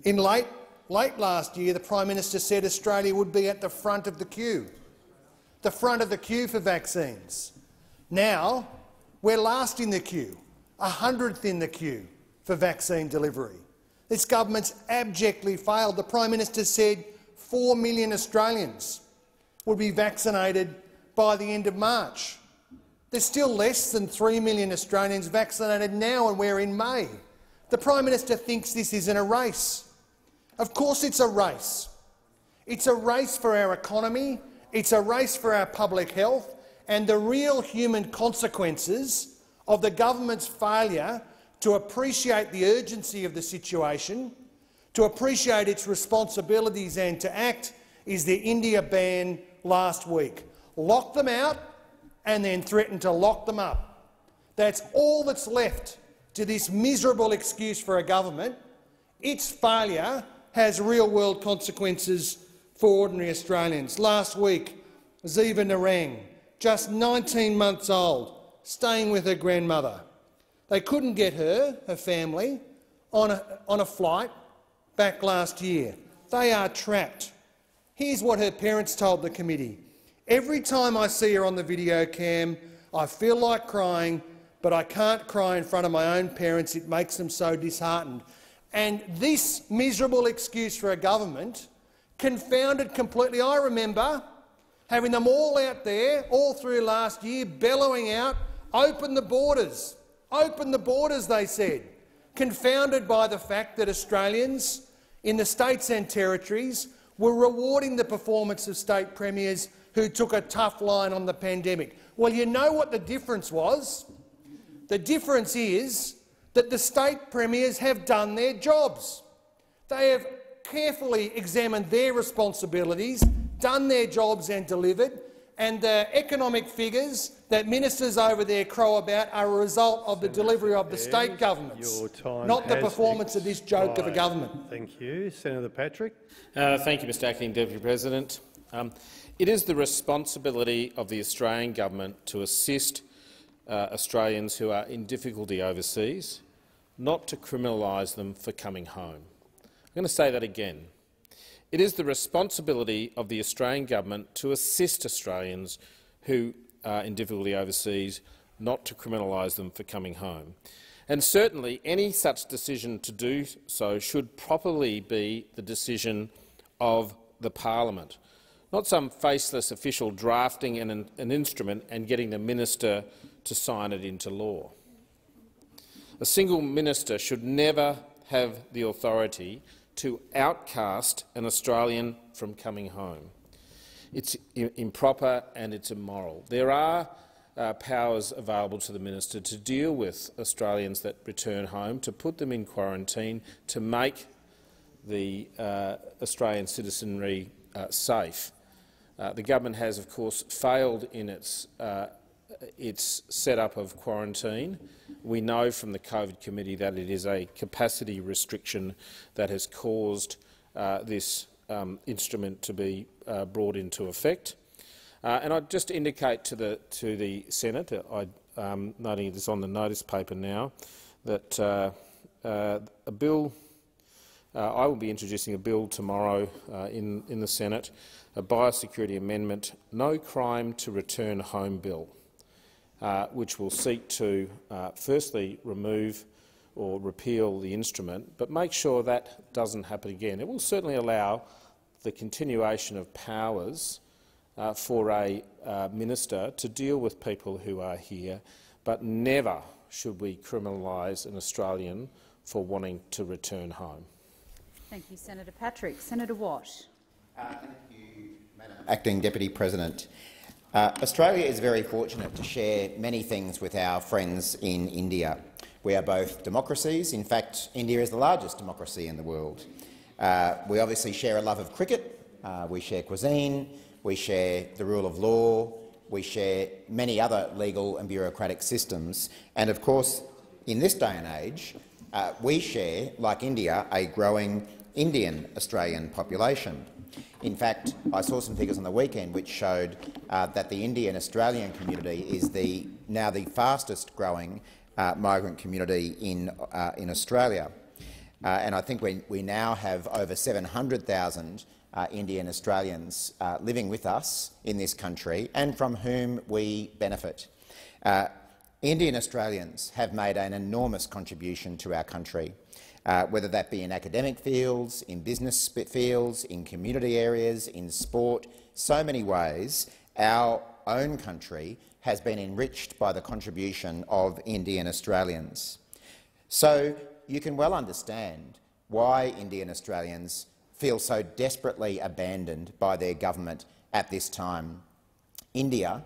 In late last year, the Prime Minister said Australia would be at the front of the queue for vaccines. Now we're last in the queue, 100th in the queue for vaccine delivery. This government's abjectly failed. The Prime Minister said 4 million Australians would be vaccinated by the end of March. There's still less than 3 million Australians vaccinated now, and we're in May. The Prime Minister thinks this isn't a race. Of course it's a race. It's a race for our economy, it's a race for our public health, and the real human consequences of the government's failure to appreciate the urgency of the situation, to appreciate its responsibilities and to act, is the India ban last week. Lock them out and then threaten to lock them up. That's all that's left to this miserable excuse for a government Its failure has real-world consequences for ordinary Australians. Last week, Ziva Narang, just 19 months old, staying with her grandmother. They couldn't get her, her family, on a flight back last year. They are trapped. Here's what her parents told the committee. Every time I see her on the video cam, I feel like crying, but I can't cry in front of my own parents. It makes them so disheartened. And this miserable excuse for a government confounded completely. I remember having them all out there all through last year bellowing out, open the borders. Open the borders, they said, confounded by the fact that Australians in the states and territories were rewarding the performance of state premiers who took a tough line on the pandemic. Well, you know what the difference was? The difference is that the state premiers have done their jobs. They have carefully examined their responsibilities, done their jobs and delivered, and the economic figures that ministers over there crow about are a result of the delivery of the state governments, not the performance of this joke of a government. Thank you. Senator Patrick. Thank you, Mr Acting Deputy President. It is the responsibility of the Australian government to assist Australians who are in difficulty overseas, not to criminalise them for coming home. I'm going to say that again. It is the responsibility of the Australian government to assist Australians who are in difficulty overseas, not to criminalise them for coming home. And certainly any such decision to do so should properly be the decision of the parliament, not some faceless official drafting an instrument and getting the minister to sign it into law. A single minister should never have the authority to outcast an Australian from coming home. It's improper and it's immoral. There are powers available to the minister to deal with Australians that return home, to put them in quarantine, to make the Australian citizenry safe. The government has, of course, failed in its set-up of quarantine. We know from the COVID committee that it is a capacity restriction that has caused this instrument to be brought into effect. And I'd just indicate to the Senate, I'm noting this on the notice paper now, that a bill. I will be introducing a bill tomorrow in the Senate, a biosecurity amendment, no crime to return home bill. Which will seek to firstly remove or repeal the instrument, but make sure that doesn't happen again. It will certainly allow the continuation of powers for a minister to deal with people who are here, but never should we criminalise an Australian for wanting to return home. Thank you, Senator Patrick. Senator Watt. Thank you, Madam Acting Deputy President. Australia is very fortunate to share many things with our friends in India. We are both democracies. In fact, India is the largest democracy in the world. We obviously share a love of cricket, we share cuisine, we share the rule of law, we share many other legal and bureaucratic systems. And of course, in this day and age, we share, like India, a growing Indian-Australian population. In fact, I saw some figures on the weekend which showed that the Indian-Australian community is now the fastest-growing migrant community in Australia, and I think we now have over 700,000 Indian Australians living with us in this country, and from whom we benefit. Indian Australians have made an enormous contribution to our country. Whether that be in academic fields, in business fields, in community areas, in sport, so many ways our own country has been enriched by the contribution of Indian Australians. So you can well understand why Indian Australians feel so desperately abandoned by their government at this time. India,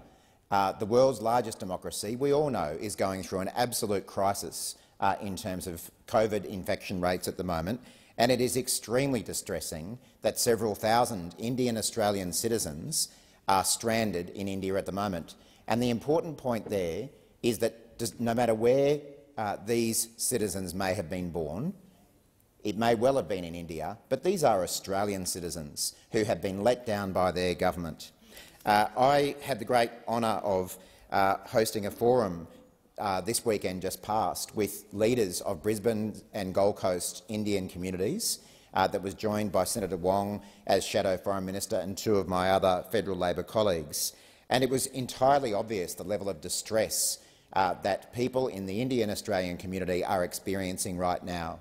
the world's largest democracy, we all know, is going through an absolute crisis in terms of COVID infection rates at the moment, and it is extremely distressing that several thousand Indian Australian citizens are stranded in India at the moment. And the important point there is that no matter where these citizens may have been born, It may well have been in India, but these are Australian citizens who have been let down by their government. I had the great honour of hosting a forum this weekend just past with leaders of Brisbane and Gold Coast Indian communities that was joined by Senator Wong as Shadow Foreign Minister and two of my other federal Labor colleagues. And it was entirely obvious the level of distress that people in the Indian Australian community are experiencing right now.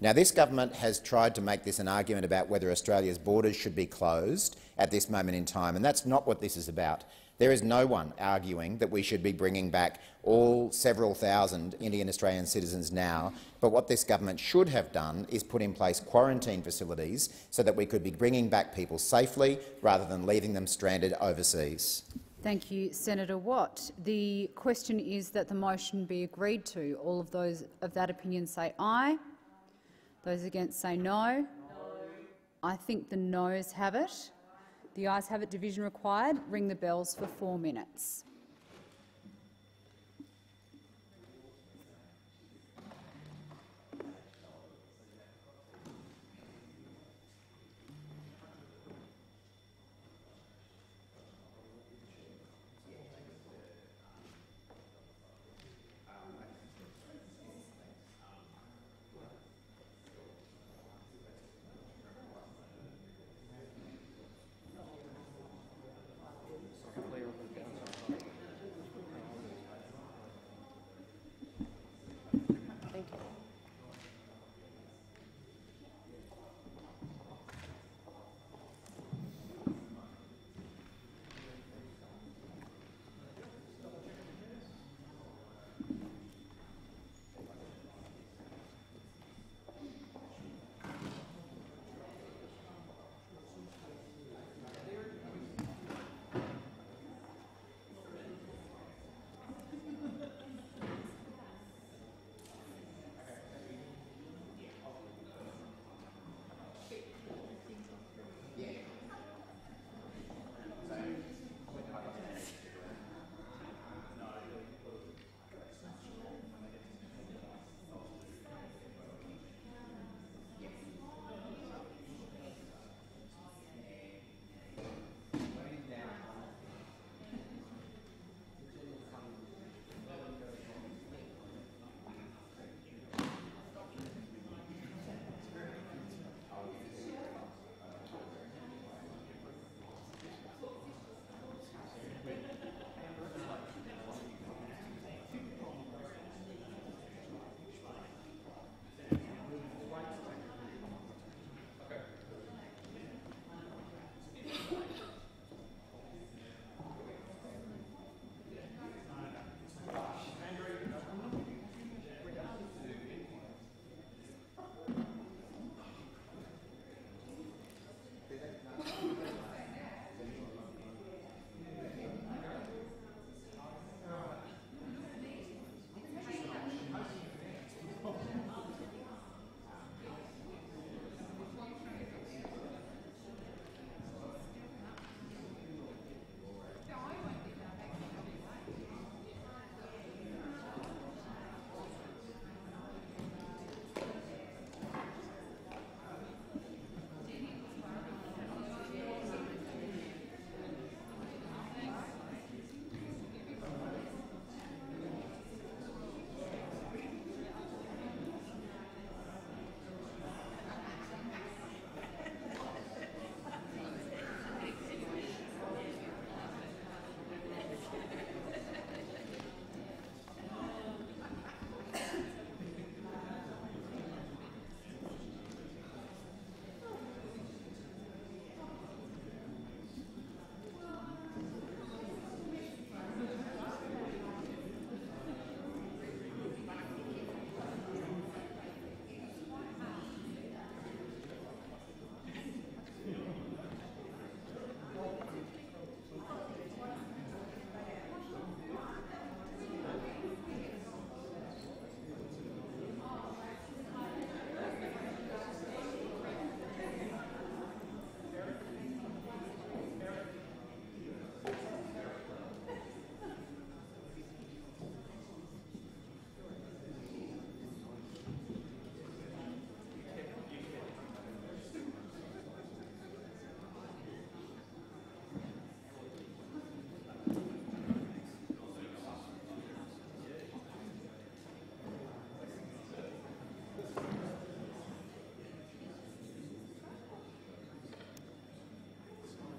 Now, this government has tried to make this an argument about whether Australia's borders should be closed at this moment in time, and that's not what this is about. There is no one arguing that we should be bringing back all several thousand Indian Australian citizens now, but what this government should have done is put in place quarantine facilities so that we could be bringing back people safely rather than leaving them stranded overseas. Thank you, Senator Watt. The question is that the motion be agreed to. All of those of that opinion say aye. Those against say no. I think the noes have it. The ayes have it. Division required. Ring the bells for 4 minutes.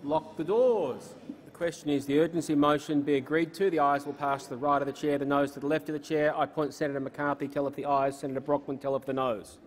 lock the doors. The question is the urgency motion be agreed to. The ayes will pass to the right of the chair, the noes to the left of the chair. I appoint Senator McCarthy, tell of the ayes, Senator Brockman, tell of the noes.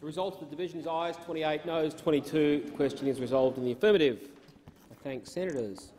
The result of the division is ayes 28, noes 22. The question is resolved in the affirmative. I thank senators